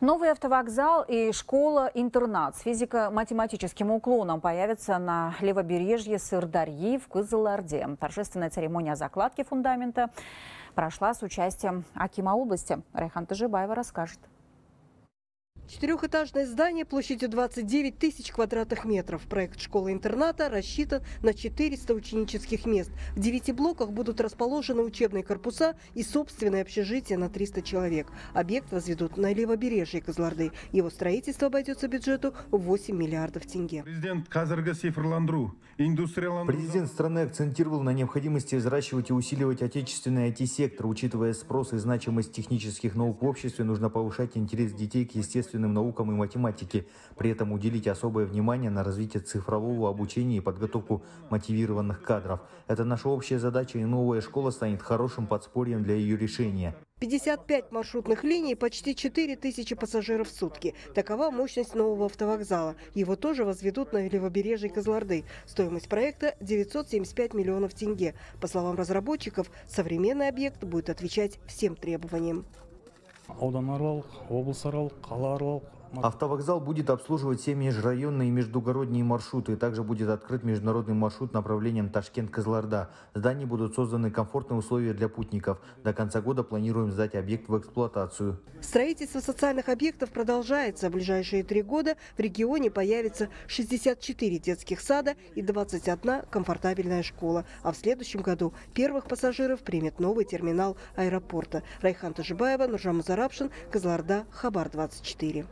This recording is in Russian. Новый автовокзал и школа-интернат с физико-математическим уклоном появятся на левобережье Сырдарьи в Кызылорде. Торжественная церемония закладки фундамента прошла с участием акима области. Райхан Тажибаева расскажет. Четырехэтажное здание площадью 29 тысяч квадратных метров. Проект школы-интерната рассчитан на 400 ученических мест. В 9 блоках будут расположены учебные корпуса и собственное общежитие на 300 человек. Объект возведут на левобережье Козларды. Его строительство обойдется бюджету в 8 миллиардов тенге. Президент страны акцентировал на необходимости взращивать и усиливать отечественный IT-сектор. Учитывая спрос и значимость технических наук в обществе, нужно повышать интерес детей к естественным наукам и математике. При этом уделить особое внимание на развитие цифрового обучения и подготовку мотивированных кадров. Это наша общая задача, и новая школа станет хорошим подспорьем для ее решения. 55 маршрутных линий, почти 4 тысячи пассажиров в сутки. Такова мощность нового автовокзала. Его тоже возведут на левобережье Козларды. Стоимость проекта 975 миллионов тенге. По словам разработчиков, современный объект будет отвечать всем требованиям. Автовокзал будет обслуживать все межрайонные и междугородние маршруты. Также будет открыт международный маршрут направлением Ташкент-Кызылорда. В здании будут созданы комфортные условия для путников. До конца года планируем сдать объект в эксплуатацию. Строительство социальных объектов продолжается. В ближайшие 3 года в регионе появится 64 детских сада и 21 комфортабельная школа. А в следующем году первых пассажиров примет новый терминал аэропорта. Райхан Тажибаева, Нуржамуз Зарапшин, Кызылорда, Хабар-24.